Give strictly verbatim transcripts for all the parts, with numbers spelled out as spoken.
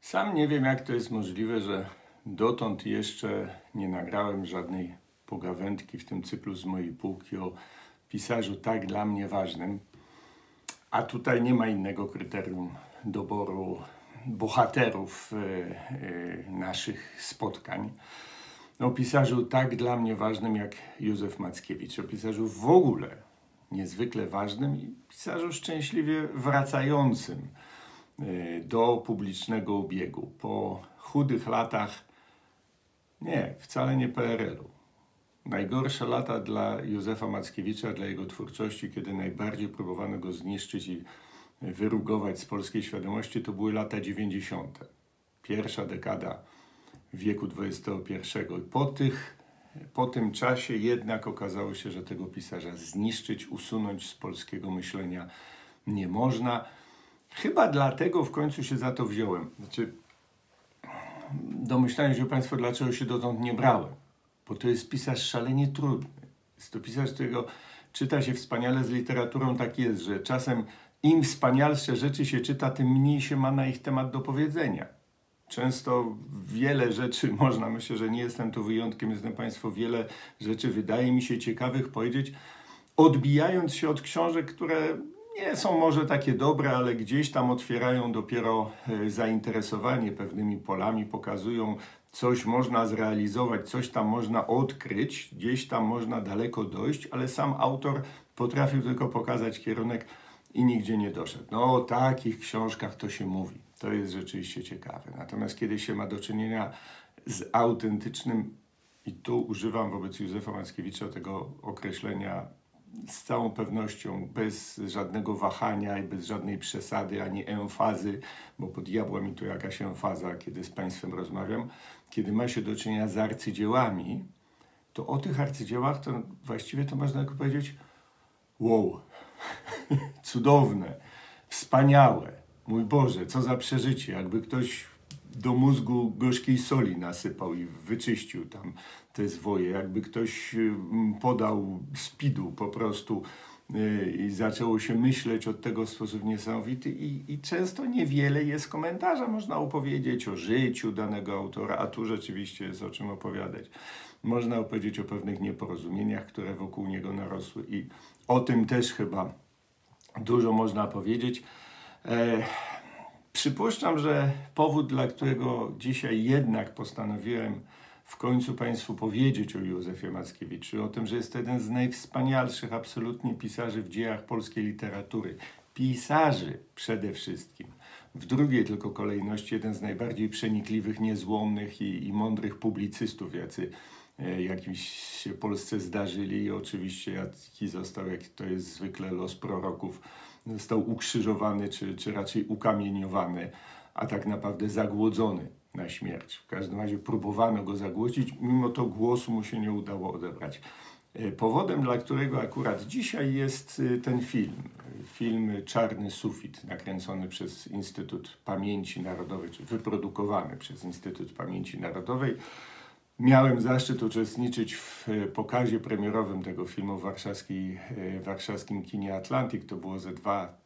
Sam nie wiem, jak to jest możliwe, że dotąd jeszcze nie nagrałem żadnej pogawędki w tym cyklu z mojej półki o pisarzu tak dla mnie ważnym. A tutaj nie ma innego kryterium doboru bohaterów yy, naszych spotkań. O pisarzu tak dla mnie ważnym jak Józef Mackiewicz, o pisarzu w ogóle niezwykle ważnym i pisarzu szczęśliwie wracającym do publicznego obiegu po chudych latach, nie, wcale nie P R L-u. Najgorsze lata dla Józefa Mackiewicza, dla jego twórczości, kiedy najbardziej próbowano go zniszczyć i wyrugować z polskiej świadomości, to były lata dziewięćdziesiąte. Pierwsza dekada wieku dwudziestego pierwszego. Po, tych, po tym czasie jednak okazało się, że tego pisarza zniszczyć, usunąć z polskiego myślenia nie można. Chyba dlatego w końcu się za to wziąłem. Znaczy, domyślają się Państwo, dlaczego się dotąd nie brałem. Bo to jest pisarz szalenie trudny. Jest to pisarz, którego czyta się wspaniale. Z literaturą tak jest, że czasem im wspanialsze rzeczy się czyta, tym mniej się ma na ich temat do powiedzenia. Często wiele rzeczy można, myślę, że nie jestem tu wyjątkiem, jestem Państwu, wiele rzeczy wydaje mi się ciekawych powiedzieć, odbijając się od książek, które nie są może takie dobre, ale gdzieś tam otwierają dopiero zainteresowanie pewnymi polami, pokazują, coś można zrealizować, coś tam można odkryć, gdzieś tam można daleko dojść, ale sam autor potrafił tylko pokazać kierunek i nigdzie nie doszedł. No o takich książkach to się mówi. To jest rzeczywiście ciekawe. Natomiast kiedy się ma do czynienia z autentycznym, i tu używam wobec Józefa Mackiewicza tego określenia z całą pewnością, bez żadnego wahania i bez żadnej przesady ani emfazy, bo pod diabłem tu jakaś emfaza, kiedy z Państwem rozmawiam, kiedy ma się do czynienia z arcydziełami, to o tych arcydziełach to właściwie to można tylko powiedzieć wow, cudowne, wspaniałe. Mój Boże, co za przeżycie, jakby ktoś do mózgu gorzkiej soli nasypał i wyczyścił tam te zwoje, jakby ktoś podał speedu po prostu i zaczęło się myśleć od tego w sposób niesamowity i, i często niewiele jest komentarza, można opowiedzieć o życiu danego autora, a tu rzeczywiście jest o czym opowiadać. Można opowiedzieć o pewnych nieporozumieniach, które wokół niego narosły i o tym też chyba dużo można powiedzieć. E, przypuszczam, że powód, dla którego dzisiaj jednak postanowiłem w końcu Państwu powiedzieć o Józefie Mackiewiczu, o tym, że jest to jeden z najwspanialszych absolutnie pisarzy w dziejach polskiej literatury. Pisarzy przede wszystkim. W drugiej tylko kolejności jeden z najbardziej przenikliwych, niezłomnych i, i mądrych publicystów, jacy e, jakimś się Polsce zdarzyli i oczywiście jaki został, jak to jest zwykle los proroków, został ukrzyżowany, czy, czy raczej ukamieniowany, a tak naprawdę zagłodzony na śmierć. W każdym razie próbowano go zagłodzić, mimo to głosu mu się nie udało odebrać. Powodem, dla którego akurat dzisiaj jest ten film, film Czarny Sufit, nakręcony przez Instytut Pamięci Narodowej, czy wyprodukowany przez Instytut Pamięci Narodowej. Miałem zaszczyt uczestniczyć w pokazie premierowym tego filmu w, w warszawskim Kinie Atlantyk. To było ze dwa,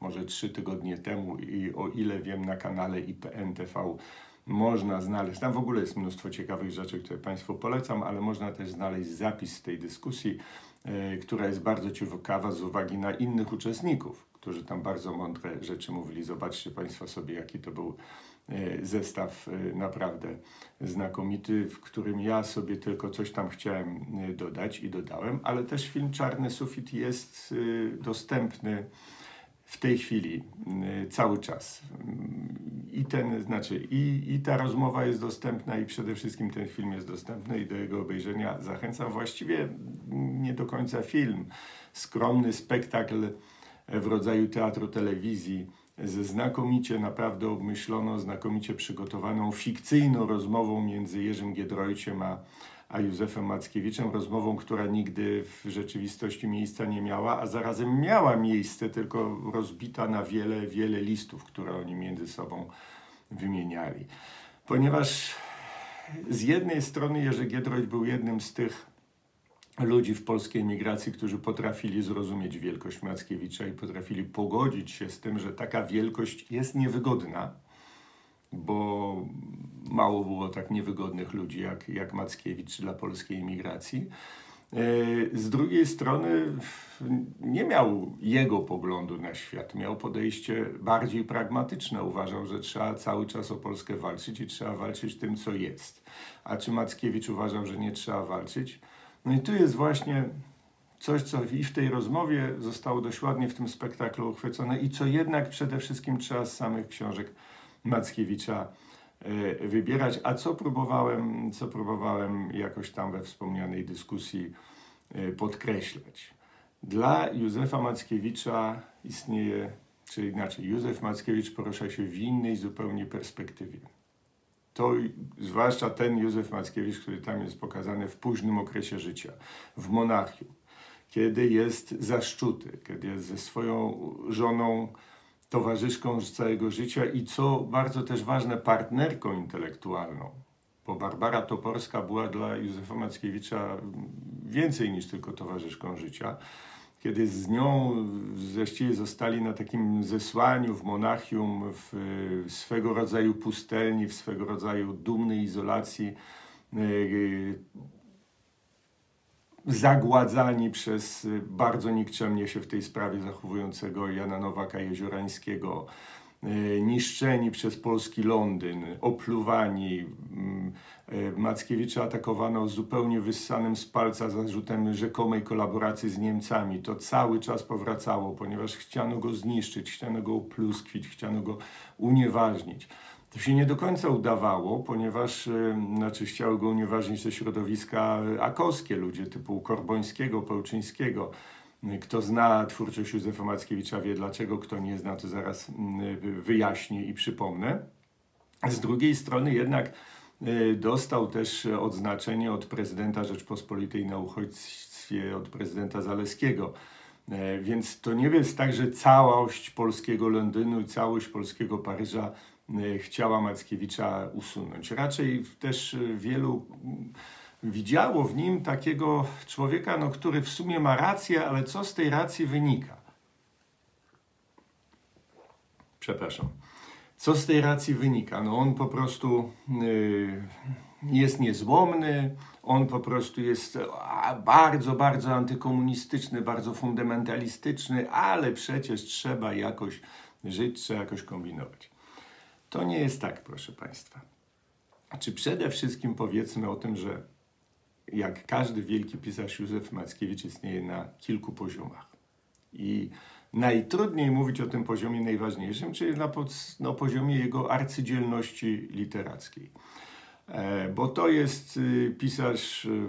może trzy tygodnie temu i o ile wiem na kanale I P N T V można znaleźć. Tam w ogóle jest mnóstwo ciekawych rzeczy, które Państwu polecam, ale można też znaleźć zapis tej dyskusji, yy, która jest bardzo ciekawa z uwagi na innych uczestników, którzy tam bardzo mądre rzeczy mówili. Zobaczcie Państwo sobie, jaki to był zestaw naprawdę znakomity, w którym ja sobie tylko coś tam chciałem dodać i dodałem, ale też film Czarny Sufit jest dostępny w tej chwili cały czas. I, ten, znaczy, i, i ta rozmowa jest dostępna i przede wszystkim ten film jest dostępny i do jego obejrzenia zachęcam. Właściwie nie do końca film, skromny spektakl w rodzaju teatru telewizji, ze znakomicie naprawdę obmyśloną, znakomicie przygotowaną, fikcyjną rozmową między Jerzym Giedroyciem a, a Józefem Mackiewiczem. Rozmową, która nigdy w rzeczywistości miejsca nie miała, a zarazem miała miejsce, tylko rozbita na wiele, wiele listów, które oni między sobą wymieniali. Ponieważ z jednej strony Jerzy Giedroyć był jednym z tych ludzi w polskiej emigracji, którzy potrafili zrozumieć wielkość Mackiewicza i potrafili pogodzić się z tym, że taka wielkość jest niewygodna, bo mało było tak niewygodnych ludzi jak, jak Mackiewicz dla polskiej emigracji. Z drugiej strony nie miał jego poglądu na świat, miał podejście bardziej pragmatyczne. Uważał, że trzeba cały czas o Polskę walczyć i trzeba walczyć tym, co jest. A czy Mackiewicz uważał, że nie trzeba walczyć? No i tu jest właśnie coś, co i w tej rozmowie zostało dość ładnie w tym spektaklu uchwycone i co jednak przede wszystkim trzeba z samych książek Mackiewicza wybierać, a co próbowałem, co próbowałem jakoś tam we wspomnianej dyskusji podkreślać. Dla Józefa Mackiewicza istnieje, czy inaczej, Józef Mackiewicz porusza się w innej zupełnie perspektywie. To zwłaszcza ten Józef Mackiewicz, który tam jest pokazany w późnym okresie życia, w Monachium, kiedy jest za szczuty, kiedy jest ze swoją żoną, towarzyszką z całego życia i co bardzo też ważne, partnerką intelektualną, bo Barbara Toporska była dla Józefa Mackiewicza więcej niż tylko towarzyszką życia. Kiedy z nią właściwie zostali na takim zesłaniu w Monachium, w swego rodzaju pustelni, w swego rodzaju dumnej izolacji, zagładzani przez bardzo nikczemnie się w tej sprawie zachowującego Jana Nowaka-Jeziorańskiego, niszczeni przez polski Londyn, opluwani. Mackiewicza atakowano zupełnie wyssanym z palca zarzutem rzekomej kolaboracji z Niemcami. To cały czas powracało, ponieważ chciano go zniszczyć, chciano go opluskwić, chciano go unieważnić. To się nie do końca udawało, ponieważ znaczy, chciały go unieważnić te środowiska akowskie, ludzie typu Korbońskiego, Pełczyńskiego. Kto zna twórczość Józefa Mackiewicza, wie dlaczego, kto nie zna, to zaraz wyjaśnię i przypomnę. Z drugiej strony jednak dostał też odznaczenie od prezydenta Rzeczpospolitej na uchodźstwie, od prezydenta Zaleskiego. Więc to nie jest tak, że całość polskiego Londynu i całość polskiego Paryża chciała Mackiewicza usunąć. Raczej też wielu widziało w nim takiego człowieka, no, który w sumie ma rację, ale co z tej racji wynika? Przepraszam. Co z tej racji wynika? No, on po prostu yy, jest niezłomny, on po prostu jest a, bardzo, bardzo antykomunistyczny, bardzo fundamentalistyczny, ale przecież trzeba jakoś żyć, trzeba jakoś kombinować. To nie jest tak, proszę Państwa. Czy przede wszystkim powiedzmy o tym, że jak każdy wielki pisarz Józef Mackiewicz istnieje na kilku poziomach. I najtrudniej mówić o tym poziomie najważniejszym, czyli na no, poziomie jego arcydzielności literackiej. E, bo to jest y, pisarz y,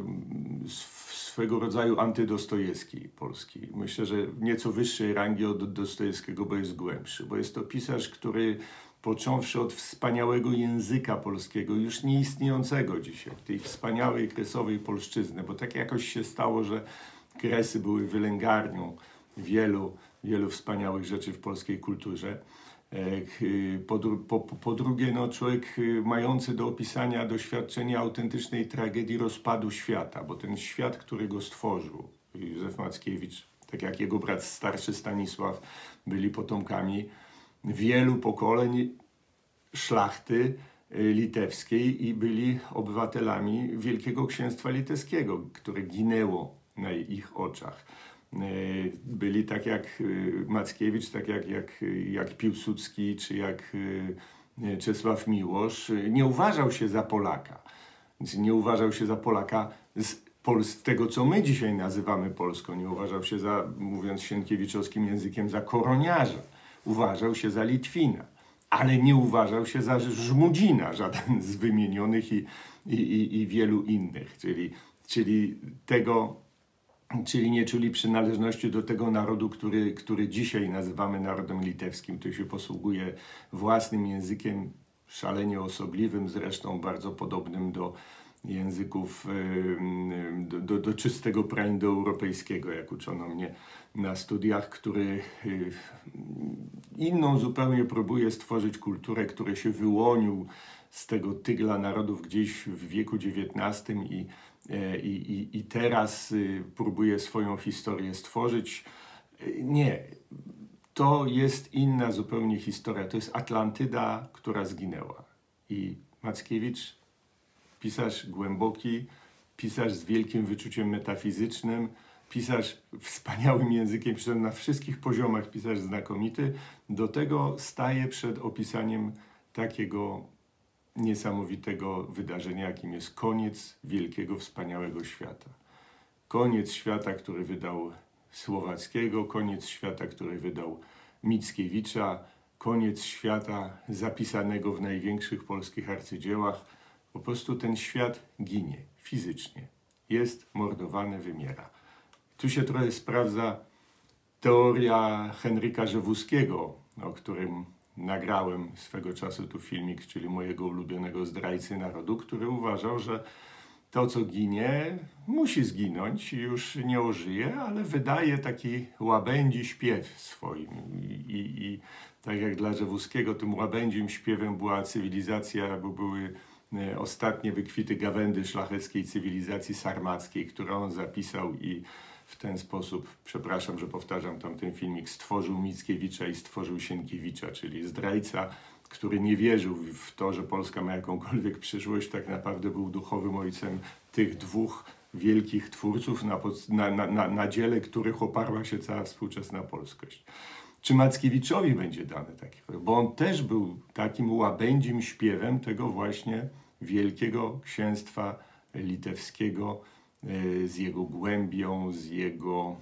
swego rodzaju antydostojewski polski. Myślę, że nieco wyższej rangi od Dostojewskiego, bo jest głębszy. Bo jest to pisarz, który począwszy od wspaniałego języka polskiego, już nieistniejącego dzisiaj, tej wspaniałej kresowej polszczyzny, bo tak jakoś się stało, że kresy były wylęgarnią wielu, wielu wspaniałych rzeczy w polskiej kulturze. Po, po, po drugie, no, człowiek mający do opisania doświadczenia autentycznej tragedii rozpadu świata, bo ten świat, który go stworzył, Józef Mackiewicz, tak jak jego brat starszy Stanisław, byli potomkami wielu pokoleń szlachty litewskiej i byli obywatelami Wielkiego Księstwa Litewskiego, które ginęło na ich oczach. Byli tak jak Mackiewicz, tak jak, jak, jak Piłsudski, czy jak Czesław Miłosz. Nie uważał się za Polaka. Nie uważał się za Polaka z Pols tego, co my dzisiaj nazywamy Polską. Nie uważał się za, mówiąc sienkiewiczowskim językiem, za koroniarza. Uważał się za Litwina, ale nie uważał się za Żmudzina, żaden z wymienionych i, i, i wielu innych. Czyli, czyli, tego, czyli nie czuli przynależności do tego narodu, który, który dzisiaj nazywamy narodem litewskim, który się posługuje własnym językiem, szalenie osobliwym, zresztą bardzo podobnym do języków, do, do, do czystego praindoeuropejskiego, jak uczono mnie na studiach, który inną zupełnie próbuje stworzyć kulturę, która się wyłonił z tego tygla narodów gdzieś w wieku dziewiętnastym i, i, i, i teraz próbuje swoją historię stworzyć. Nie, to jest inna zupełnie historia. To jest Atlantyda, która zginęła. I Mackiewicz, pisarz głęboki, pisarz z wielkim wyczuciem metafizycznym, pisarz wspaniałym językiem, przy czym na wszystkich poziomach pisarz znakomity, do tego staje przed opisaniem takiego niesamowitego wydarzenia, jakim jest koniec wielkiego, wspaniałego świata. Koniec świata, który wydał Słowackiego, koniec świata, który wydał Mickiewicza, koniec świata zapisanego w największych polskich arcydziełach. Po prostu ten świat ginie fizycznie, jest mordowany, wymiera. Tu się trochę sprawdza teoria Henryka Żewuskiego, o którym nagrałem swego czasu tu filmik, czyli mojego ulubionego zdrajcy narodu, który uważał, że to, co ginie, musi zginąć i już nie ożyje, ale wydaje taki łabędzi śpiew swoim. I, i, i tak jak dla Żewuskiego tym łabędzim śpiewem była cywilizacja, bo były ostatnie wykwity gawędy szlacheckiej cywilizacji sarmackiej, którą on zapisał i w ten sposób, przepraszam, że powtarzam tamten filmik, stworzył Mickiewicza i stworzył Sienkiewicza, czyli zdrajca, który nie wierzył w to, że Polska ma jakąkolwiek przyszłość, tak naprawdę był duchowym ojcem tych dwóch wielkich twórców, na, na, na, na dziele których oparła się cała współczesna polskość. Czy Mackiewiczowi będzie dane takie? Bo on też był takim łabędzim śpiewem tego właśnie Wielkiego Księstwa Litewskiego z jego głębią, z jego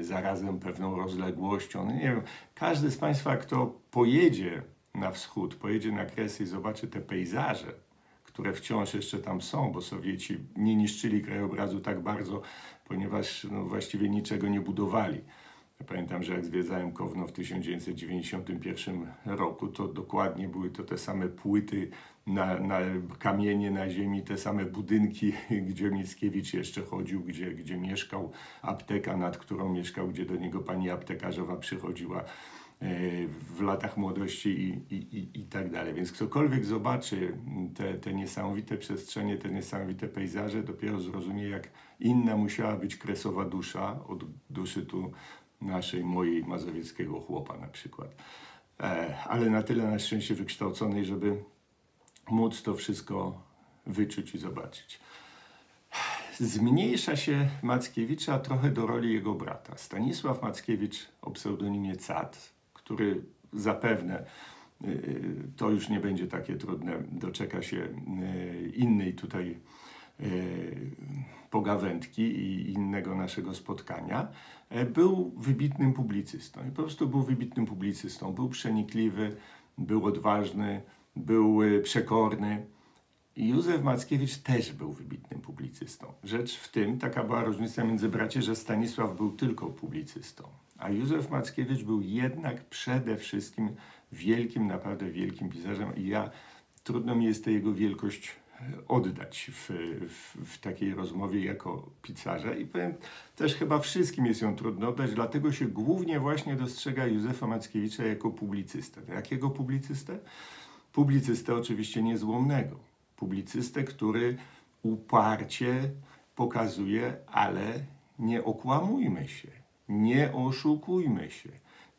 zarazem pewną rozległością. No nie wiem, każdy z Państwa, kto pojedzie na wschód, pojedzie na Kresy i zobaczy te pejzaże, które wciąż jeszcze tam są, bo Sowieci nie niszczyli krajobrazu tak bardzo, ponieważ no, właściwie niczego nie budowali. Ja pamiętam, że jak zwiedzałem Kowno w tysiąc dziewięćset dziewięćdziesiątym pierwszym roku, to dokładnie były to te same płyty, na, na kamienie na ziemi, te same budynki, gdzie Mickiewicz jeszcze chodził, gdzie, gdzie mieszkał, apteka, nad którą mieszkał, gdzie do niego pani aptekarzowa przychodziła w latach młodości i, i, i, i tak dalej. Więc ktokolwiek zobaczy te, te niesamowite przestrzenie, te niesamowite pejzaże, dopiero zrozumie, jak inna musiała być kresowa dusza od duszy tu naszej, mojej, mazowieckiego chłopa na przykład. Ale na tyle na szczęście wykształconej, żeby móc to wszystko wyczuć i zobaczyć. Zmniejsza się Mackiewicza trochę do roli jego brata. Stanisław Mackiewicz o pseudonimie Cat, który zapewne, to już nie będzie takie trudne, doczeka się innej tutaj pogawędki i innego naszego spotkania, był wybitnym publicystą. I po prostu był wybitnym publicystą. Był przenikliwy, był odważny, był przekorny. Józef Mackiewicz też był wybitnym publicystą. Rzecz w tym, taka była różnica między braci, że Stanisław był tylko publicystą, a Józef Mackiewicz był jednak przede wszystkim wielkim, naprawdę wielkim pisarzem i ja, trudno mi jest tę jego wielkość oddać w, w, w takiej rozmowie jako pisarza i powiem, też chyba wszystkim jest ją trudno oddać, dlatego się głównie właśnie dostrzega Józefa Mackiewicza jako publicystę. Jakiego publicystę? Publicystę oczywiście niezłomnego. Publicystę, który uparcie pokazuje, ale nie okłamujmy się, nie oszukujmy się,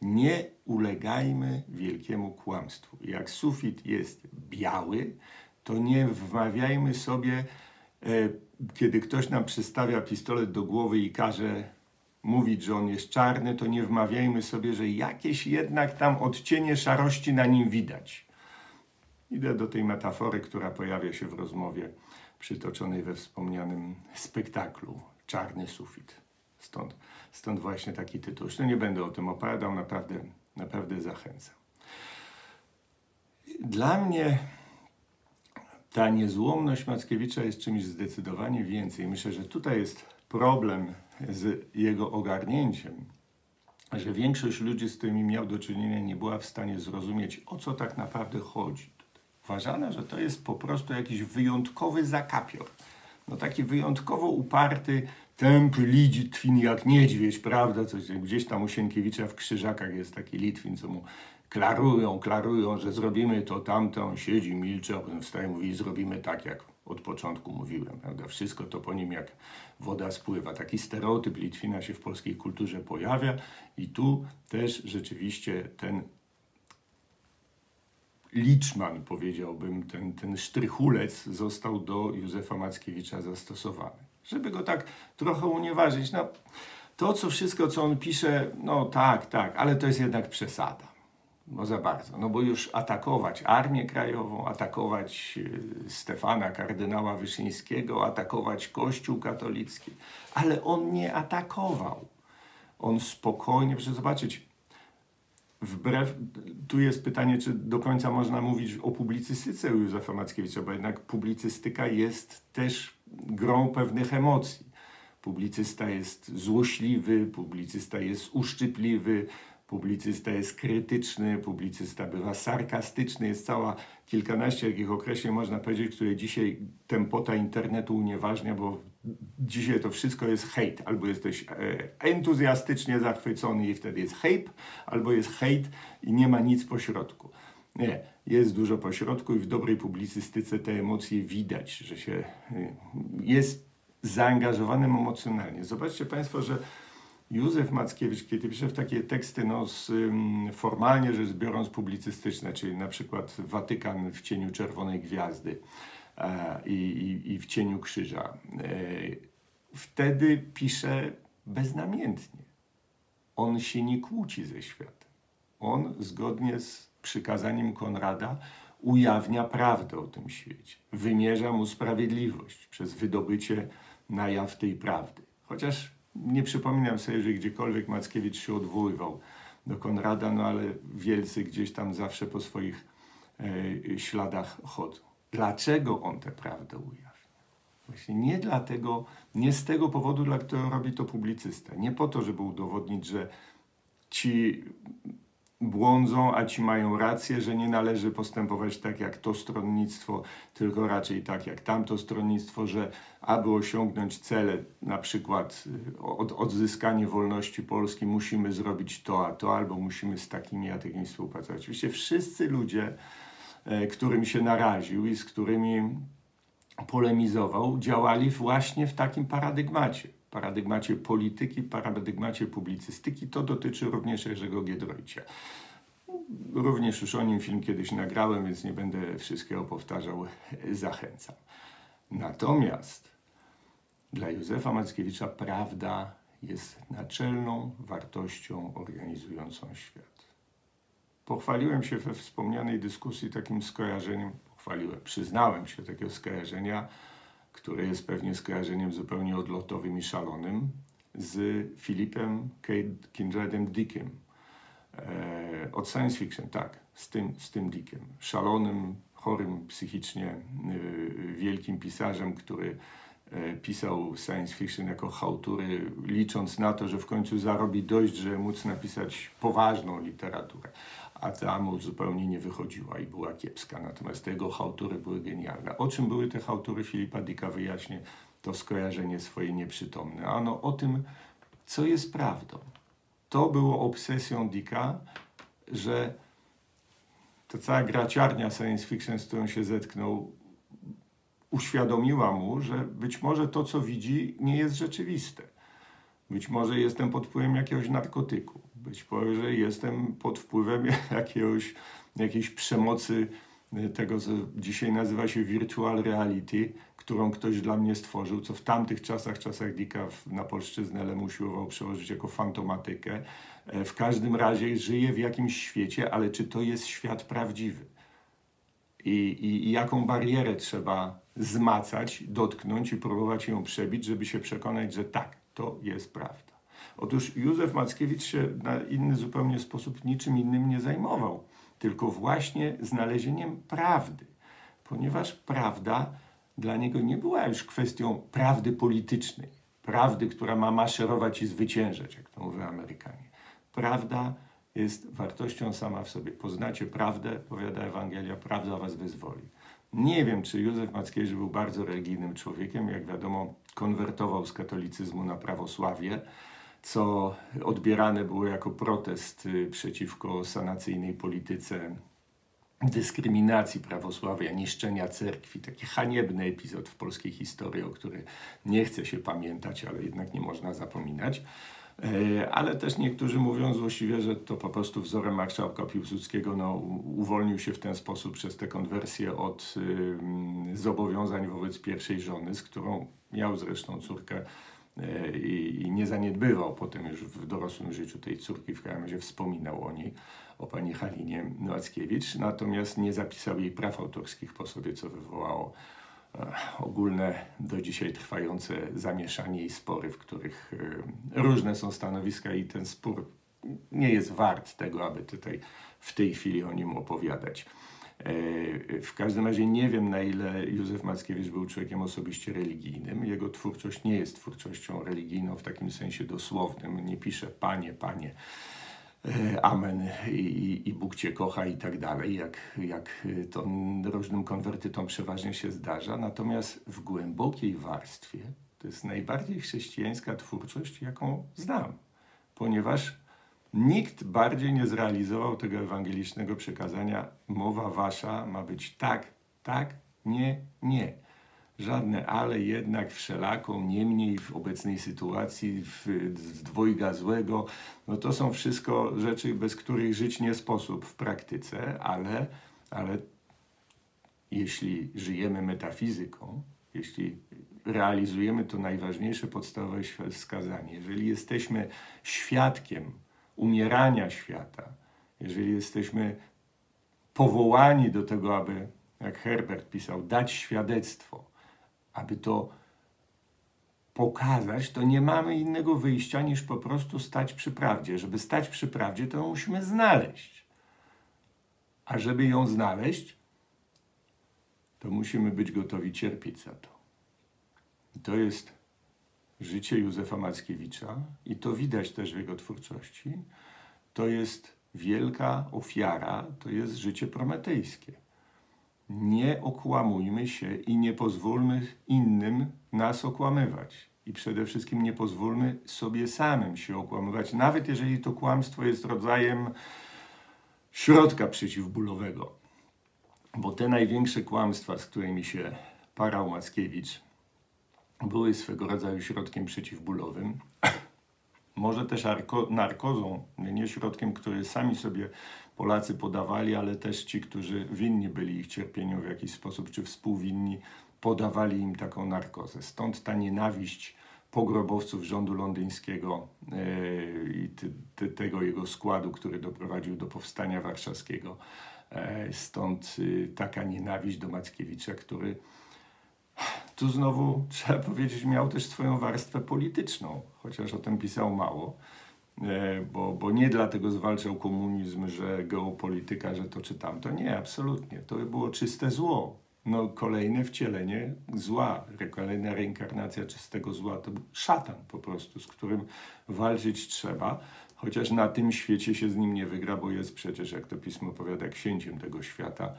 nie ulegajmy wielkiemu kłamstwu. Jak sufit jest biały, to nie wmawiajmy sobie, kiedy ktoś nam przystawia pistolet do głowy i każe mówić, że on jest czarny, to nie wmawiajmy sobie, że jakieś jednak tam odcienie szarości na nim widać. Idę do tej metafory, która pojawia się w rozmowie przytoczonej we wspomnianym spektaklu Czarny Sufit. Stąd, stąd właśnie taki tytuł. No nie będę o tym opowiadał, naprawdę, naprawdę zachęcam. Dla mnie ta niezłomność Mackiewicza jest czymś zdecydowanie więcej. Myślę, że tutaj jest problem z jego ogarnięciem, że większość ludzi, z którymi miał do czynienia, nie była w stanie zrozumieć, o co tak naprawdę chodzi. Uważano, że to jest po prostu jakiś wyjątkowy zakapior. No taki wyjątkowo uparty, tępy Litwin jak niedźwiedź, prawda? Coś, gdzieś tam u Sienkiewicza w Krzyżakach jest taki Litwin, co mu klarują, klarują, że zrobimy to, tamto, on siedzi, milczy, a potem wstaje i mówi, zrobimy tak, jak od początku mówiłem, prawda? Wszystko to po nim jak woda spływa. Taki stereotyp Litwina się w polskiej kulturze pojawia i tu też rzeczywiście ten liczman, powiedziałbym, ten, ten sztrychulec został do Józefa Mackiewicza zastosowany. Żeby go tak trochę unieważnić. No, to co wszystko, co on pisze, no tak, tak, ale to jest jednak przesada. No za bardzo. No bo już atakować Armię Krajową, atakować Stefana kardynała Wyszyńskiego, atakować Kościół katolicki. Ale on nie atakował. On spokojnie, proszę zobaczyć, wbrew, tu jest pytanie, czy do końca można mówić o publicystyce u Józefa Mackiewicza, bo jednak publicystyka jest też grą pewnych emocji. Publicysta jest złośliwy, publicysta jest uszczypliwy, publicysta jest krytyczny, publicysta bywa sarkastyczny, jest cała kilkanaście takich określeń, można powiedzieć, które dzisiaj tempota internetu unieważnia, bo dzisiaj to wszystko jest hejt. Albo jesteś entuzjastycznie zachwycony i wtedy jest hejp, albo jest hejt i nie ma nic pośrodku. Nie, jest dużo pośrodku i w dobrej publicystyce te emocje widać, że się jest zaangażowanym emocjonalnie. Zobaczcie Państwo, że Józef Mackiewicz, kiedy pisze w takie teksty, no, z, ym, formalnie rzecz biorąc publicystyczne, czyli na przykład Watykan w cieniu Czerwonej Gwiazdy e, i, i w cieniu Krzyża, e, wtedy pisze beznamiętnie. On się nie kłóci ze światem. On zgodnie z przykazaniem Konrada ujawnia prawdę o tym świecie. Wymierza mu sprawiedliwość przez wydobycie na jaw tej prawdy. Chociaż nie przypominam sobie, że gdziekolwiek Mackiewicz się odwoływał do Konrada, no ale wielcy gdzieś tam zawsze po swoich e, śladach chodzą. Dlaczego on tę prawdę ujawnia? Właśnie nie dlatego, nie z tego powodu, dla którego robi to publicysta. Nie po to, żeby udowodnić, że ci błądzą, a ci mają rację, że nie należy postępować tak jak to stronnictwo, tylko raczej tak jak tamto stronnictwo, że aby osiągnąć cele, na przykład od, odzyskanie wolności Polski, musimy zrobić to, a to, albo musimy z takimi, a takimi współpracować. Oczywiście wszyscy ludzie, którym się naraził i z którymi polemizował, działali właśnie w takim paradygmacie. Paradygmacie polityki, paradygmacie publicystyki. To dotyczy również Jerzego Giedroycia. Również już o nim film kiedyś nagrałem, więc nie będę wszystkiego powtarzał, zachęcam. Natomiast dla Józefa Mackiewicza prawda jest naczelną wartością organizującą świat. Pochwaliłem się we wspomnianej dyskusji takim skojarzeniem, pochwaliłem, przyznałem się takiego skojarzenia, które jest pewnie skojarzeniem zupełnie odlotowym i szalonym, z Filipem Kindredem Dickiem. E, od science fiction, tak, z tym, z tym Dickiem. Szalonym, chorym psychicznie, y, wielkim pisarzem, który y, pisał science fiction jako chałtury, licząc na to, że w końcu zarobi dość, żeby móc napisać poważną literaturę. A ta mu zupełnie nie wychodziła i była kiepska. Natomiast te jego chałtury były genialne. O czym były te chałtury Filipa Dicka, wyjaśnię to skojarzenie swoje nieprzytomne. Ano o tym, co jest prawdą. To było obsesją Dicka, że ta cała graciarnia science fiction, z którą się zetknął, uświadomiła mu, że być może to, co widzi, nie jest rzeczywiste. Być może jestem pod wpływem jakiegoś narkotyku. Być może jestem pod wpływem jakiegoś, jakiejś przemocy, tego co dzisiaj nazywa się virtual reality, którą ktoś dla mnie stworzył, co w tamtych czasach, czasach Dicka na polszczyznę Lem usiłował przełożyć jako fantomatykę. W każdym razie żyję w jakimś świecie, ale czy to jest świat prawdziwy? I, i, i jaką barierę trzeba zmacać, dotknąć i próbować ją przebić, żeby się przekonać, że tak, to jest prawda. Otóż Józef Mackiewicz się na inny zupełnie sposób niczym innym nie zajmował, tylko właśnie znalezieniem prawdy, ponieważ prawda dla niego nie była już kwestią prawdy politycznej, prawdy, która ma maszerować i zwyciężać, jak to mówią Amerykanie. Prawda jest wartością sama w sobie. Poznacie prawdę, powiada Ewangelia, prawda was wyzwoli. Nie wiem, czy Józef Mackiewicz był bardzo religijnym człowiekiem, jak wiadomo, konwertował z katolicyzmu na prawosławie, co odbierane było jako protest przeciwko sanacyjnej polityce dyskryminacji prawosławia, niszczenia cerkwi. Taki haniebny epizod w polskiej historii, o który nie chce się pamiętać, ale jednak nie można zapominać. Ale też niektórzy mówią złośliwie, że to po prostu wzorem marszałka Piłsudskiego no, uwolnił się w ten sposób przez tę konwersję od y, zobowiązań wobec pierwszej żony, z którą miał zresztą córkę y, i nie zaniedbywał potem już w dorosłym życiu tej córki, w każdym razie wspominał o niej, o pani Halinie Noackiewicz, natomiast nie zapisał jej praw autorskich po sobie, co wywołało ogólne, do dzisiaj trwające zamieszanie i spory, w których różne są stanowiska i ten spór nie jest wart tego, aby tutaj w tej chwili o nim opowiadać. W każdym razie nie wiem, na ile Józef Mackiewicz był człowiekiem osobiście religijnym. Jego twórczość nie jest twórczością religijną w takim sensie dosłownym. Nie pisze Panie, Panie, Amen i, i Bóg Cię kocha i tak dalej, jak, jak to różnym konwertytom przeważnie się zdarza. Natomiast w głębokiej warstwie to jest najbardziej chrześcijańska twórczość, jaką znam, ponieważ nikt bardziej nie zrealizował tego ewangelicznego przekazania: mowa wasza ma być tak, tak, nie, nie. Żadne ale, jednak, wszelaką, niemniej, w obecnej sytuacji, w, z dwojga złego. No to są wszystko rzeczy, bez których żyć nie sposób w praktyce, ale, ale jeśli żyjemy metafizyką, jeśli realizujemy to najważniejsze podstawowe wskazanie, jeżeli jesteśmy świadkiem umierania świata, jeżeli jesteśmy powołani do tego, aby, jak Herbert pisał, dać świadectwo, aby to pokazać, to nie mamy innego wyjścia niż po prostu stać przy prawdzie. Żeby stać przy prawdzie, to ją musimy znaleźć. A żeby ją znaleźć, to musimy być gotowi cierpieć za to. I to jest życie Józefa Mackiewicza i to widać też w jego twórczości. To jest wielka ofiara, to jest życie prometejskie. Nie okłamujmy się i nie pozwólmy innym nas okłamywać. I przede wszystkim nie pozwólmy sobie samym się okłamywać, nawet jeżeli to kłamstwo jest rodzajem środka przeciwbólowego. Bo te największe kłamstwa, z którymi się parał Mackiewicz, były swego rodzaju środkiem przeciwbólowym. Może też narkozą, nie środkiem, który sami sobie Polacy podawali, ale też ci, którzy winni byli ich cierpieniu w jakiś sposób, czy współwinni, podawali im taką narkozę. Stąd ta nienawiść pogrobowców rządu londyńskiego yy, i ty, ty, tego jego składu, który doprowadził do Powstania Warszawskiego. Yy, stąd yy, taka nienawiść do Mackiewicza, który, tu znowu trzeba powiedzieć, miał też swoją warstwę polityczną, chociaż o tym pisał mało, bo, bo nie dlatego zwalczał komunizm, że geopolityka, że to czy tamto. Nie, absolutnie. To było czyste zło. No, kolejne wcielenie zła, kolejna reinkarnacja czystego zła. To był szatan po prostu, z którym walczyć trzeba, chociaż na tym świecie się z nim nie wygra, bo jest przecież, jak to pismo powiada, księciem tego świata.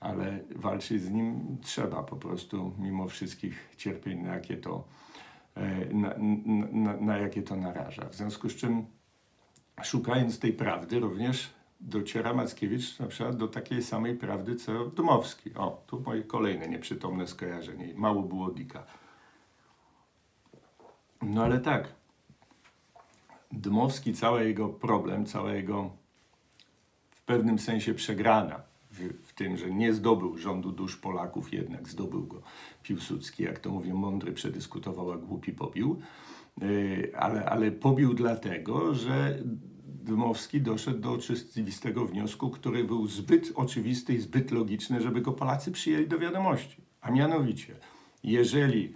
Ale walczyć z nim trzeba po prostu, mimo wszystkich cierpień, na jakie to, na, na, na jakie to naraża. W związku z czym, szukając tej prawdy, również dociera Mackiewicz na przykład do takiej samej prawdy, co Dmowski. O, tu moje kolejne nieprzytomne skojarzenie. Mało było Dicka. No ale tak, Dmowski, cały jego problem, cała jego w pewnym sensie przegrana, w tym, że nie zdobył rządu dusz Polaków, jednak zdobył go Piłsudski, jak to mówię, mądry przedyskutował, a głupi pobił, ale, ale pobił dlatego, że Dmowski doszedł do oczywistego wniosku, który był zbyt oczywisty i zbyt logiczny, żeby go Polacy przyjęli do wiadomości. A mianowicie, jeżeli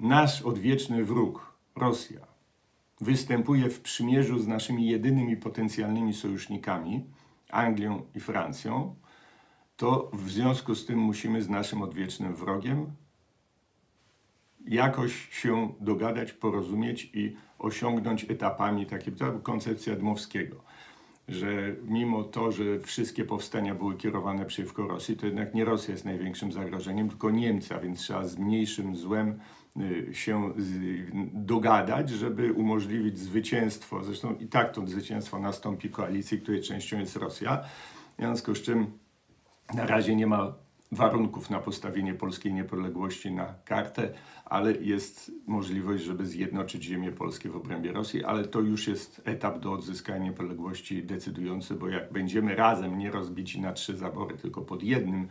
nasz odwieczny wróg, Rosja, występuje w przymierzu z naszymi jedynymi potencjalnymi sojusznikami, Anglią i Francją, to w związku z tym musimy z naszym odwiecznym wrogiem jakoś się dogadać, porozumieć i osiągnąć etapami takie, to koncepcja Dmowskiego, że mimo to, że wszystkie powstania były kierowane przeciwko Rosji, to jednak nie Rosja jest największym zagrożeniem, tylko Niemca, więc trzeba z mniejszym złem się dogadać, żeby umożliwić zwycięstwo. Zresztą i tak to zwycięstwo nastąpi koalicji, której częścią jest Rosja. W związku z czym na razie nie ma warunków na postawienie polskiej niepodległości na kartę, ale jest możliwość, żeby zjednoczyć ziemię polskie w obrębie Rosji, ale to już jest etap do odzyskania niepodległości decydujący, bo jak będziemy razem nie rozbici na trzy zabory, tylko pod jednym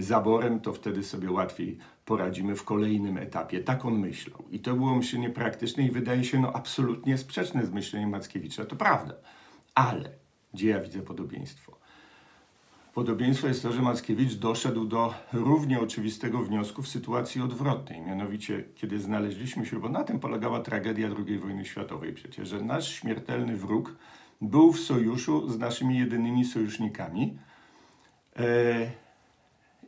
zaborem, to wtedy sobie łatwiej poradzimy w kolejnym etapie. Tak on myślał. I to było myślenie praktyczne i wydaje się no, absolutnie sprzeczne z myśleniem Mackiewicza. To prawda. Ale gdzie ja widzę podobieństwo? Podobieństwo jest to, że Mackiewicz doszedł do równie oczywistego wniosku w sytuacji odwrotnej. Mianowicie, kiedy znaleźliśmy się, bo na tym polegała tragedia drugiej wojny światowej przecież, że nasz śmiertelny wróg był w sojuszu z naszymi jedynymi sojusznikami. E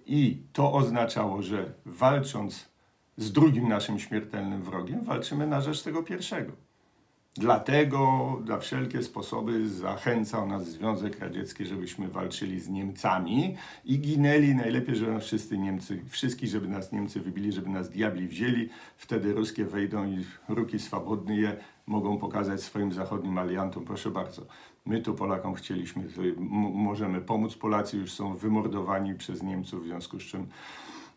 I to oznaczało, że walcząc z drugim naszym śmiertelnym wrogiem, walczymy na rzecz tego pierwszego. Dlatego na wszelkie sposoby zachęcał nas Związek Radziecki, żebyśmy walczyli z Niemcami i ginęli. Najlepiej, żeby nas wszyscy Niemcy, wszystkich, żeby nas Niemcy wybili, żeby nas diabli wzięli. Wtedy ruskie wejdą i ruki swobodne je mogą pokazać swoim zachodnim aliantom. Proszę bardzo. My tu Polakom chcieliśmy, możemy pomóc. Polacy już są wymordowani przez Niemców, w związku z czym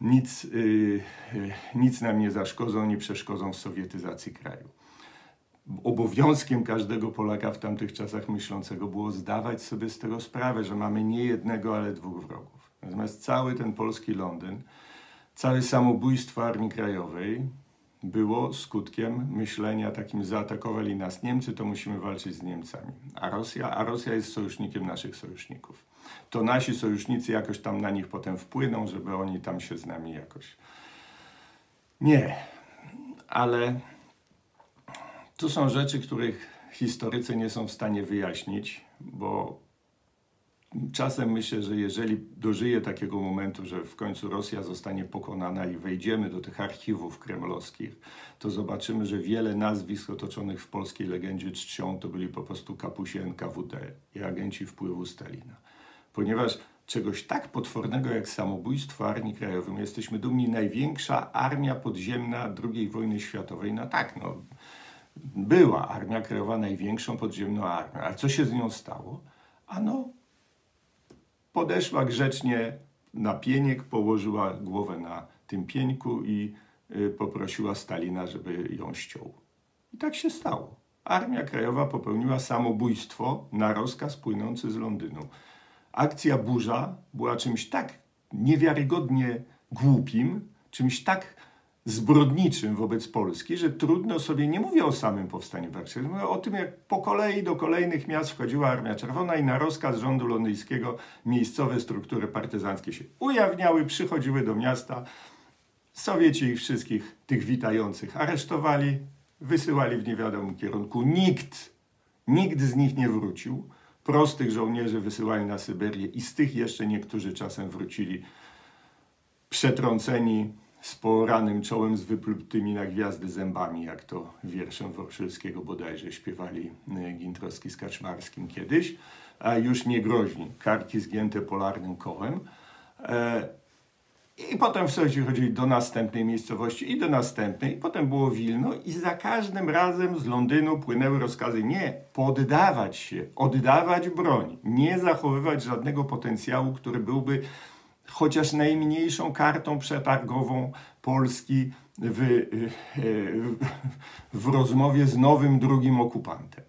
nic, yy, nic nam nie zaszkodzą, nie przeszkodzą w sowietyzacji kraju. Obowiązkiem każdego Polaka w tamtych czasach myślącego było zdawać sobie z tego sprawę, że mamy nie jednego, ale dwóch wrogów. Natomiast cały ten polski Londyn, całe samobójstwo Armii Krajowej było skutkiem myślenia takim: zaatakowali nas Niemcy, to musimy walczyć z Niemcami. A Rosja? A Rosja jest sojusznikiem naszych sojuszników. To nasi sojusznicy jakoś tam na nich potem wpłyną, żeby oni tam się z nami jakoś... Nie, ale... Tu są rzeczy, których historycy nie są w stanie wyjaśnić, bo czasem myślę, że jeżeli dożyje takiego momentu, że w końcu Rosja zostanie pokonana i wejdziemy do tych archiwów kremlowskich, to zobaczymy, że wiele nazwisk otoczonych w polskiej legendzie czcią to byli po prostu kapusi N K W D i agenci wpływu Stalina. Ponieważ czegoś tak potwornego jak samobójstwo Armii Krajowej, my jesteśmy dumni, największa armia podziemna drugiej wojny światowej, no tak, no... Była Armia Krajowa największą podziemną armią, ale co się z nią stało? Ano, podeszła grzecznie na pieniek, położyła głowę na tym pieńku i y, poprosiła Stalina, żeby ją ściął. I tak się stało. Armia Krajowa popełniła samobójstwo na rozkaz płynący z Londynu. Akcja Burza była czymś tak niewiarygodnie głupim, czymś tak zbrodniczym wobec Polski, że trudno sobie, nie mówię o samym Powstaniu Warszawskim, mówię o tym, jak po kolei do kolejnych miast wchodziła Armia Czerwona i na rozkaz rządu londyńskiego miejscowe struktury partyzanckie się ujawniały, przychodziły do miasta, Sowieci ich wszystkich, tych witających, aresztowali, wysyłali w niewiadomym kierunku. Nikt, nikt z nich nie wrócił. Prostych żołnierzy wysyłali na Syberię i z tych jeszcze niektórzy czasem wrócili przetrąceni, z poranym czołem, z wyplutymi na gwiazdy zębami, jak to wierszem Worszylskiego bodajże śpiewali Gintrowski z Kaczmarskim kiedyś, a już nie groźni, karki zgięte polarnym kołem. I potem w Sowiecji chodzili do następnej miejscowości i do następnej, i potem było Wilno i za każdym razem z Londynu płynęły rozkazy nie poddawać się, oddawać broń, nie zachowywać żadnego potencjału, który byłby chociaż najmniejszą kartą przetargową Polski w, w, w rozmowie z nowym drugim okupantem.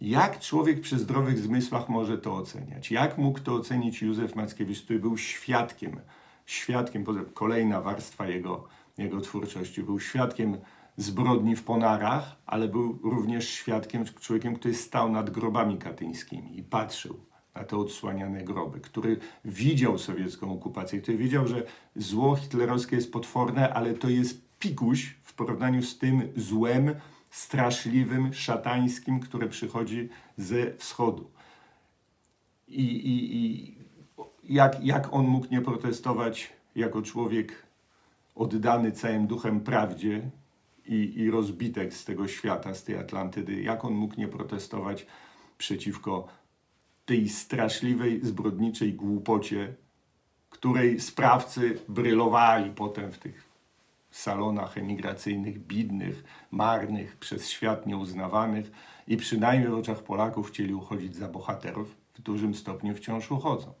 Jak człowiek przy zdrowych zmysłach może to oceniać? Jak mógł to ocenić Józef Mackiewicz, który był świadkiem, świadkiem, kolejna warstwa jego, jego twórczości, był świadkiem zbrodni w Ponarach, ale był również świadkiem, człowiekiem, który stał nad grobami katyńskimi i patrzył na te odsłaniane groby, który widział sowiecką okupację, który wiedział, że zło hitlerowskie jest potworne, ale to jest pikuś w porównaniu z tym złem straszliwym, szatańskim, które przychodzi ze wschodu. I, i, i jak, jak on mógł nie protestować jako człowiek oddany całym duchem prawdzie i, i rozbitek z tego świata, z tej Atlantydy, jak on mógł nie protestować przeciwko tej straszliwej, zbrodniczej głupocie, której sprawcy brylowali potem w tych salonach emigracyjnych, biednych, marnych, przez świat nieuznawanych i przynajmniej w oczach Polaków chcieli uchodzić za bohaterów, w dużym stopniu wciąż uchodzą.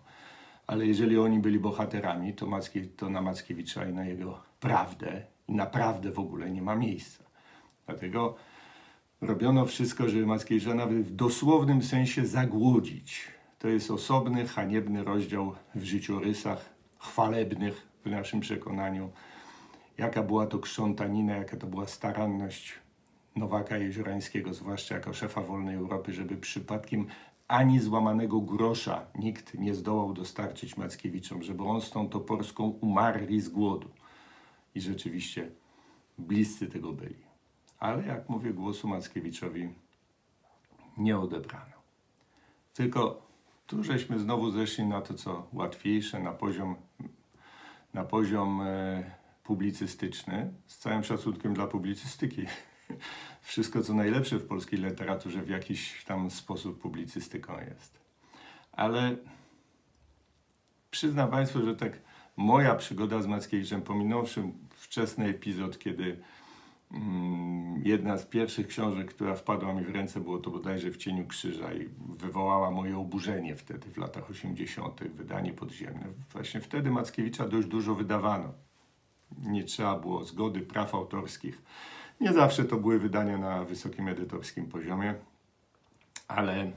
ale jeżeli oni byli bohaterami, to, Mackie, to na Mackiewicza i na jego prawdę, naprawdę w ogóle nie ma miejsca. Dlatego robiono wszystko, żeby Mackiewicza nawet w dosłownym sensie zagłodzić. To jest osobny, haniebny rozdział w życiorysach chwalebnych w naszym przekonaniu. Jaka była to krzątanina, jaka to była staranność Nowaka-Jeziorańskiego, zwłaszcza jako szefa Wolnej Europy, żeby przypadkiem ani złamanego grosza nikt nie zdołał dostarczyć Mackiewiczom, żeby on z tą Toporską umarli z głodu. I rzeczywiście bliscy tego byli. Ale jak mówię, głosu Mackiewiczowi nie odebrano. Tylko tu żeśmy znowu zeszli na to, co łatwiejsze, na poziom, na poziom e, publicystyczny, z całym szacunkiem dla publicystyki. Wszystko, co najlepsze w polskiej literaturze, w jakiś tam sposób publicystyką jest. Ale przyznam Państwu, że tak moja przygoda z Mackiewiczem, pominąwszy wczesny epizod, kiedy mm, jedna z pierwszych książek, która wpadła mi w ręce, było to bodajże W cieniu krzyża i wywołała moje oburzenie wtedy, w latach osiemdziesiątych, wydanie podziemne. Właśnie wtedy Mackiewicza dość dużo wydawano. Nie trzeba było zgody, praw autorskich. Nie zawsze to były wydania na wysokim edytorskim poziomie, ale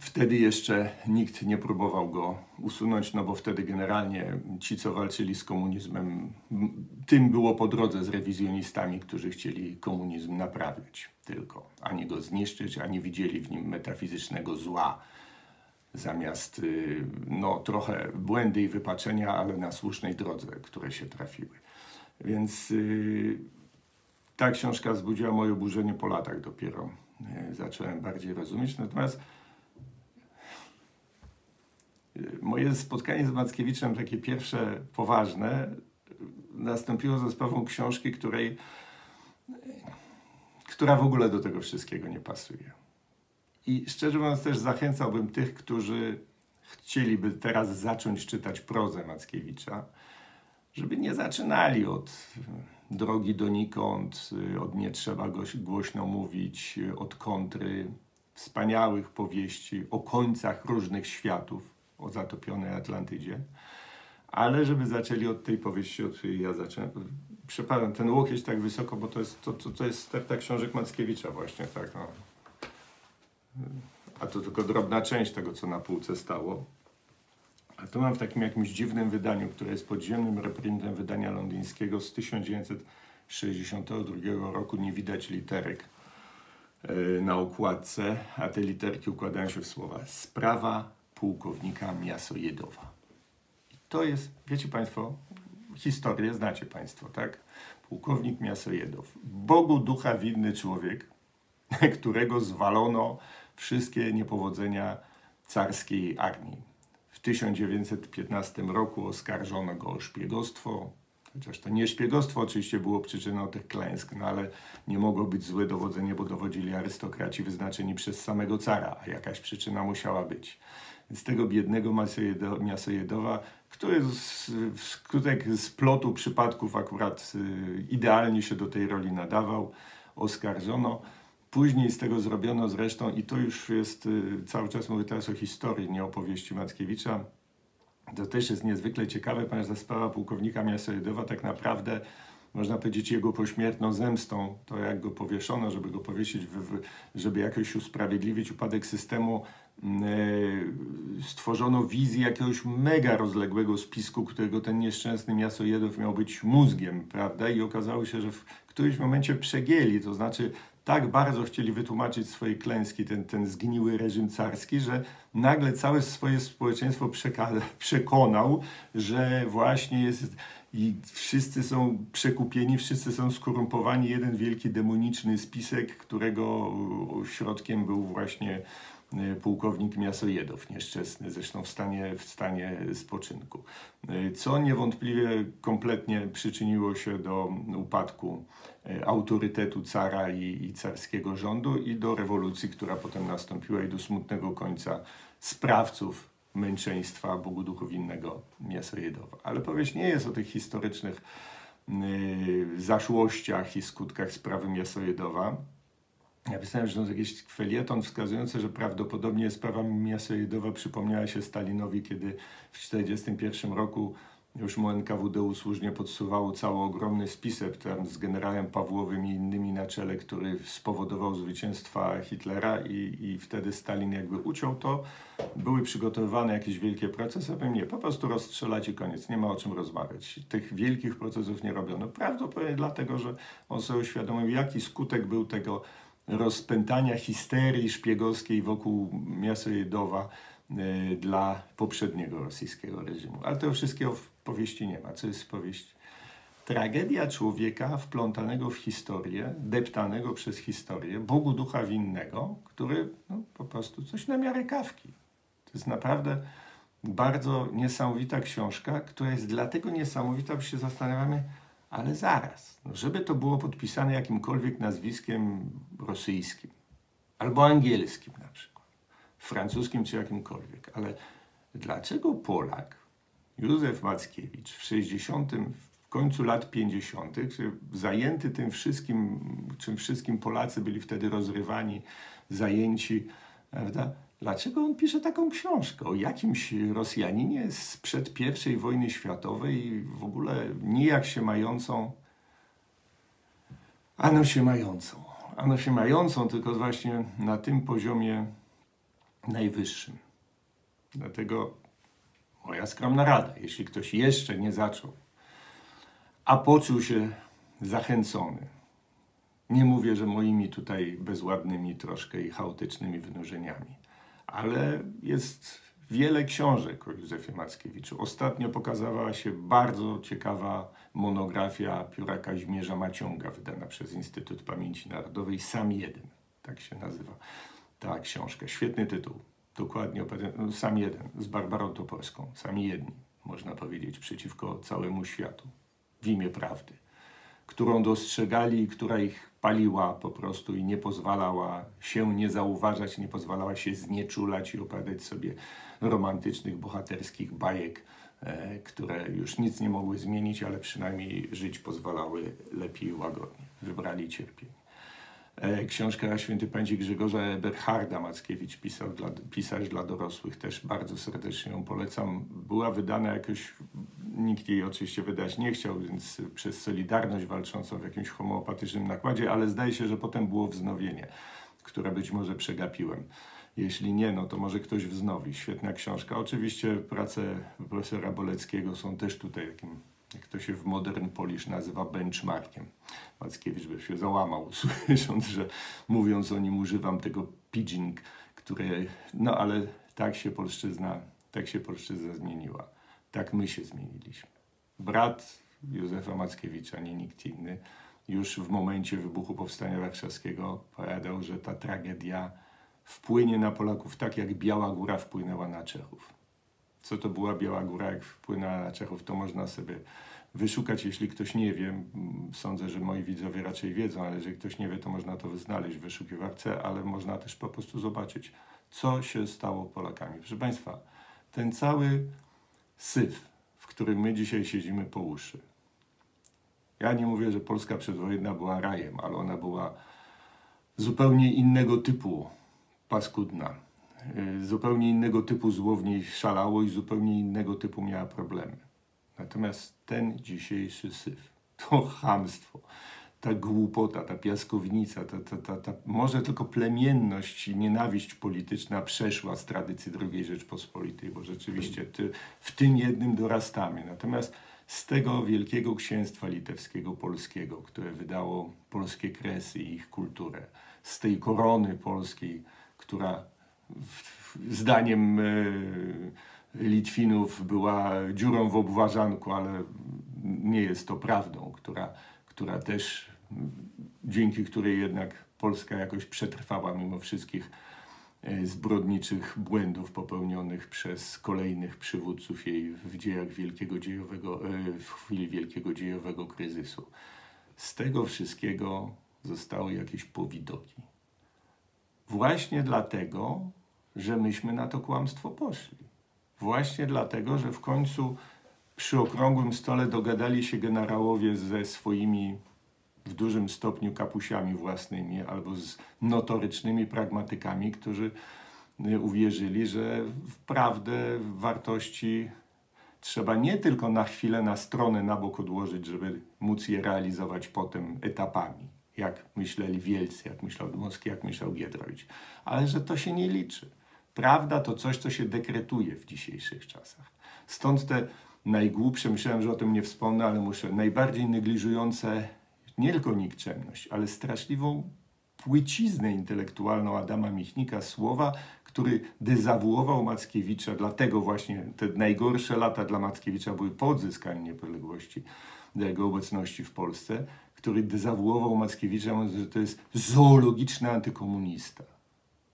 wtedy jeszcze nikt nie próbował go usunąć, no bo wtedy generalnie ci, co walczyli z komunizmem, tym było po drodze z rewizjonistami, którzy chcieli komunizm naprawiać tylko, a nie go zniszczyć, a nie widzieli w nim metafizycznego zła. Zamiast no, trochę błędy i wypaczenia, ale na słusznej drodze, które się trafiły. Więc yy, ta książka wzbudziła moje oburzenie po latach dopiero. Yy, zacząłem bardziej rozumieć. Natomiast yy, moje spotkanie z Mackiewiczem, takie pierwsze, poważne, yy, nastąpiło za sprawą książki, której, yy, która w ogóle do tego wszystkiego nie pasuje. I szczerze mówiąc też zachęcałbym tych, którzy chcieliby teraz zacząć czytać prozę Mackiewicza, żeby nie zaczynali od drogi donikąd, od nie trzeba głośno mówić, od kontry, wspaniałych powieści o końcach różnych światów, o zatopionej Atlantydzie, ale żeby zaczęli od tej powieści, od której ja zacząłem. Przepadam ten łokieć tak wysoko, bo to jest, to, to, to jest tak książek Mackiewicza właśnie, tak no. A to tylko drobna część tego, co na półce stało. A to mam w takim jakimś dziwnym wydaniu, które jest podziemnym reprintem wydania londyńskiego z tysiąc dziewięćset sześćdziesiątego drugiego roku. Nie widać literek yy, na okładce, a te literki układają się w słowa Sprawa pułkownika Miasojedowa. I to jest, wiecie Państwo, historię znacie Państwo, tak? Pułkownik Miasojedow. Bogu ducha winny człowiek, którego zwalono wszystkie niepowodzenia carskiej armii. W tysiąc dziewięćset piętnastym roku oskarżono go o szpiegostwo, chociaż to nie szpiegostwo oczywiście było przyczyną tych klęsk, no ale nie mogło być złe dowodzenie, bo dowodzili arystokraci wyznaczeni przez samego cara, a jakaś przyczyna musiała być. Z tego biednego Miasojedowa, który wskutek splotu przypadków akurat idealnie się do tej roli nadawał, oskarżono. Później z tego zrobiono zresztą, i to już jest, cały czas mówię teraz o historii, nie o powieści Mackiewicza. To też jest niezwykle ciekawe, ponieważ ta sprawa pułkownika Miasojedowa tak naprawdę, można powiedzieć, jego pośmiertną zemstą, to jak go powieszono, żeby go powiesić, żeby jakoś usprawiedliwić upadek systemu, stworzono wizję jakiegoś mega rozległego spisku, którego ten nieszczęsny Miasojedow miał być mózgiem, prawda? I okazało się, że w którymś momencie przegięli, to znaczy tak bardzo chcieli wytłumaczyć swoje klęski, ten, ten zgniły reżim carski, że nagle całe swoje społeczeństwo przekonał, że właśnie jest i wszyscy są przekupieni, wszyscy są skorumpowani. Jeden wielki demoniczny spisek, którego środkiem był właśnie pułkownik Miasojedow, nieszczęsny, zresztą w stanie, w stanie spoczynku. Co niewątpliwie kompletnie przyczyniło się do upadku autorytetu cara i, i carskiego rządu i do rewolucji, która potem nastąpiła i do smutnego końca sprawców męczeństwa Bogu Duchu Winnego Miasojedowa. Ale powieść nie jest o tych historycznych yy, zaszłościach i skutkach sprawy Miasojedowa, Ja pisałem, że to jest jakiś felieton wskazujący, że prawdopodobnie sprawa Miasojedowa przypomniała się Stalinowi, kiedy w tysiąc dziewięćset czterdziestym pierwszym roku już mu N K W D usłużnie podsuwało cały ogromny spisek tam z generałem Pawłowym i innymi na czele, który spowodował zwycięstwa Hitlera i, i wtedy Stalin jakby uciął to. Były przygotowywane jakieś wielkie procesy, a nie, po prostu rozstrzelać i koniec, nie ma o czym rozmawiać. Tych wielkich procesów nie robiono. Prawdopodobnie dlatego, że on sobie uświadomił, jaki skutek był tego rozpętania histerii szpiegowskiej wokół Miasojedowa y, dla poprzedniego rosyjskiego reżimu. Ale tego wszystkiego w powieści nie ma. Co jest w powieści? Tragedia człowieka wplątanego w historię, deptanego przez historię, Bogu ducha winnego, który no, po prostu coś na miarę Kawki. To jest naprawdę bardzo niesamowita książka, która jest dlatego niesamowita, bo się zastanawiamy, ale zaraz, no żeby to było podpisane jakimkolwiek nazwiskiem rosyjskim, albo angielskim na przykład, francuskim czy jakimkolwiek, ale dlaczego Polak, Józef Mackiewicz w sześćdziesiątym, w końcu lat pięćdziesiątych, zajęty tym wszystkim, czym wszystkim Polacy byli wtedy rozrywani, zajęci, prawda? Dlaczego on pisze taką książkę o jakimś Rosjaninie sprzed pierwszej wojny światowej i w ogóle nijak się mającą, ano się mającą, ano się mającą, tylko właśnie na tym poziomie najwyższym. Dlatego moja skromna rada, jeśli ktoś jeszcze nie zaczął, a poczuł się zachęcony, nie mówię, że moimi tutaj bezładnymi troszkę i chaotycznymi wynurzeniami, ale jest wiele książek o Józefie Mackiewiczu. Ostatnio pokazała się bardzo ciekawa monografia pióra Kazimierza Maciąga, wydana przez Instytut Pamięci Narodowej, Sam Jeden, tak się nazywa ta książka. Świetny tytuł, dokładnie opowiadam, Sam Jeden, z Barbarą Toporską, sami jedni, można powiedzieć, przeciwko całemu światu, w imię prawdy, którą dostrzegali i która ich paliła po prostu i nie pozwalała się nie zauważać, nie pozwalała się znieczulać i opowiadać sobie romantycznych, bohaterskich bajek, e, które już nic nie mogły zmienić, ale przynajmniej żyć pozwalały lepiej i łagodnie. Wybrali cierpienie. E, książka Święty Pędzi Grzegorza Eberharda Mackiewicz pisał, dla, pisarz dla dorosłych, też bardzo serdecznie ją polecam. Była wydana jakoś, nikt jej oczywiście wydać nie chciał, więc przez Solidarność walczącą w jakimś homeopatycznym nakładzie, ale zdaje się, że potem było wznowienie, które być może przegapiłem. Jeśli nie, no to może ktoś wznowi. Świetna książka. Oczywiście prace profesora Boleckiego są też tutaj takim, jak to się w modern Polish nazywa, benchmarkiem. Mackiewicz by się załamał, słysząc, że mówiąc o nim używam tego pidging, które... No ale tak się polszczyzna, tak się polszczyzna zmieniła. Tak my się zmieniliśmy. Brat Józefa Mackiewicza, nie nikt inny, już w momencie wybuchu Powstania Warszawskiego powiadał, że ta tragedia wpłynie na Polaków tak, jak Biała Góra wpłynęła na Czechów. Co to była Biała Góra, jak wpłynęła na Czechów, to można sobie wyszukać, jeśli ktoś nie wie. Sądzę, że moi widzowie raczej wiedzą, ale jeżeli ktoś nie wie, to można to znaleźć w wyszukiwarce, ale można też po prostu zobaczyć, co się stało Polakami. Proszę Państwa, ten cały syf, w którym my dzisiaj siedzimy po uszy. Ja nie mówię, że Polska przedwojenna była rajem, ale ona była zupełnie innego typu paskudna. Zupełnie innego typu złowniej szalało i zupełnie innego typu miała problemy. Natomiast ten dzisiejszy syf, to chamstwo, ta głupota, ta piaskownica, ta, ta, ta, ta może tylko plemienność i nienawiść polityczna przeszła z tradycji drugiej Rzeczpospolitej, bo rzeczywiście ty, w tym jednym dorastamy. Natomiast z tego Wielkiego Księstwa Litewskiego Polskiego, które wydało polskie kresy i ich kulturę, z tej korony polskiej, która w, w, zdaniem yy, Litwinów była dziurą w obwarzanku, ale nie jest to prawdą, która... która też, dzięki której jednak Polska jakoś przetrwała mimo wszystkich zbrodniczych błędów popełnionych przez kolejnych przywódców jej w dziejach wielkiego dziejowego, w chwili wielkiego dziejowego kryzysu. Z tego wszystkiego zostały jakieś powidoki. Właśnie dlatego, że myśmy na to kłamstwo poszli. Właśnie dlatego, że w końcu przy okrągłym stole dogadali się generałowie ze swoimi w dużym stopniu kapusiami własnymi albo z notorycznymi pragmatykami, którzy uwierzyli, że w prawdę, w wartości trzeba nie tylko na chwilę, na stronę, na bok odłożyć, żeby móc je realizować potem etapami, jak myśleli wielcy, jak myślał Dmowski, jak myślał Giedroyć, ale że to się nie liczy. Prawda to coś, co się dekretuje w dzisiejszych czasach. Stąd te najgłupsze, myślałem, że o tym nie wspomnę, ale muszę, najbardziej negliżujące nie tylko nikczemność, ale straszliwą płyciznę intelektualną Adama Michnika słowa, który dezawuował Mackiewicza, dlatego właśnie te najgorsze lata dla Mackiewicza były po odzyskaniu niepodległości, jego obecności w Polsce, który dezawuował Mackiewicza, mówiąc, że to jest zoologiczny antykomunista.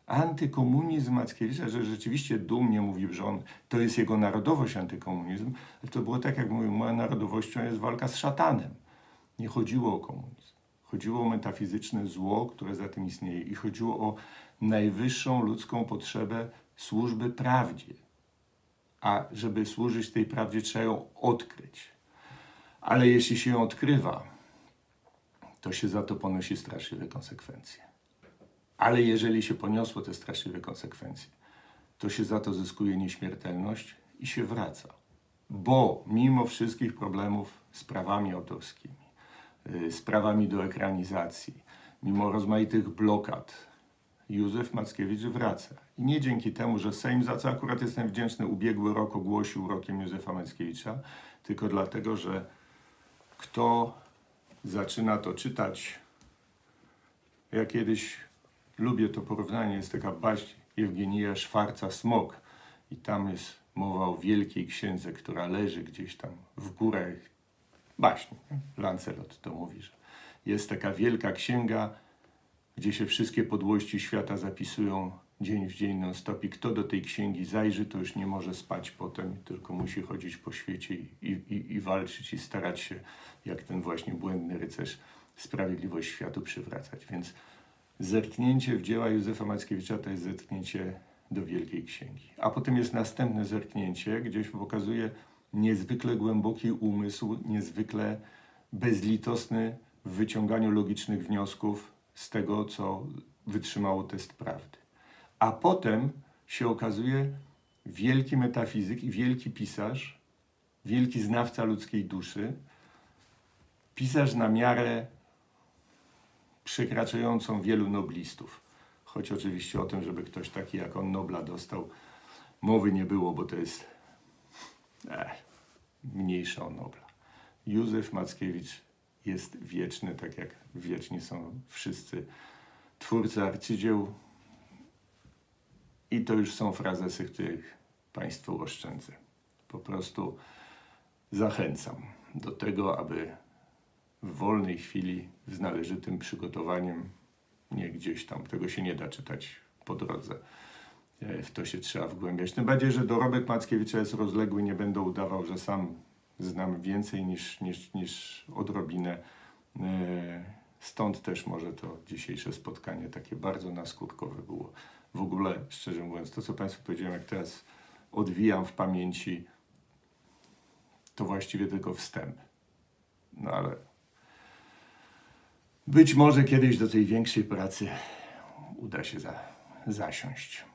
Antykomunizm Mackiewicza, że rzeczywiście dumnie mówił, że on, to jest jego narodowość, antykomunizm, ale to było tak, jak mówił, moją narodowością jest walka z szatanem. Nie chodziło o komunizm. Chodziło o metafizyczne zło, które za tym istnieje i chodziło o najwyższą ludzką potrzebę służby prawdzie. A żeby służyć tej prawdzie, trzeba ją odkryć. Ale jeśli się ją odkrywa, to się za to ponosi straszliwe konsekwencje. Ale jeżeli się poniosło te straszliwe konsekwencje, to się za to zyskuje nieśmiertelność i się wraca. Bo mimo wszystkich problemów z prawami autorskimi, z prawami do ekranizacji, mimo rozmaitych blokad, Józef Mackiewicz wraca. I nie dzięki temu, że Sejm, za co akurat jestem wdzięczny, ubiegły rok ogłosił rokiem Józefa Mackiewicza, tylko dlatego, że kto zaczyna to czytać, ja kiedyś lubię to porównanie, jest taka baść Jewgenija Szwarca Smok i tam jest mowa o Wielkiej Księdze, która leży gdzieś tam w górach baśni. Lancelot to mówi, że jest taka Wielka Księga, gdzie się wszystkie podłości świata zapisują dzień w dzień non stop i kto do tej księgi zajrzy, to już nie może spać potem, tylko musi chodzić po świecie i, i, i walczyć i starać się, jak ten właśnie błędny rycerz, sprawiedliwość światu przywracać. Więc zerknięcie w dzieła Józefa Mackiewicza to jest zerknięcie do Wielkiej Księgi. A potem jest następne zerknięcie, gdzieś pokazuje niezwykle głęboki umysł, niezwykle bezlitosny w wyciąganiu logicznych wniosków z tego, co wytrzymało test prawdy. A potem się okazuje wielki metafizyk i wielki pisarz, wielki znawca ludzkiej duszy, pisarz na miarę przekraczającą wielu noblistów. Choć oczywiście o tym, żeby ktoś taki jak on Nobla dostał, mowy nie było, bo to jest ech, mniejsza o Nobla. Józef Mackiewicz jest wieczny, tak jak wieczni są wszyscy twórcy arcydzieł. I to już są frazesy, których Państwu oszczędzę. Po prostu zachęcam do tego, aby w wolnej chwili, z należytym przygotowaniem, nie gdzieś tam, tego się nie da czytać po drodze. W to się trzeba wgłębiać. Tym bardziej, że dorobek Mackiewicza jest rozległy, nie będę udawał, że sam znam więcej niż, niż, niż odrobinę. Stąd też może to dzisiejsze spotkanie takie bardzo naskórkowe było. W ogóle, szczerze mówiąc, to co Państwu powiedziałem, jak teraz odwijam w pamięci, to właściwie tylko wstęp. No ale być może kiedyś do tej większej pracy uda się za, zasiąść.